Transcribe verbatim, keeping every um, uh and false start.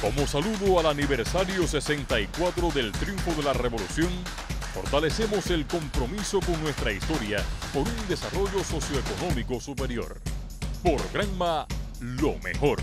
Como saludo al aniversario sesenta y cuatro del triunfo de la Revolución, fortalecemos el compromiso con nuestra historia por un desarrollo socioeconómico superior. Por Granma, lo mejor.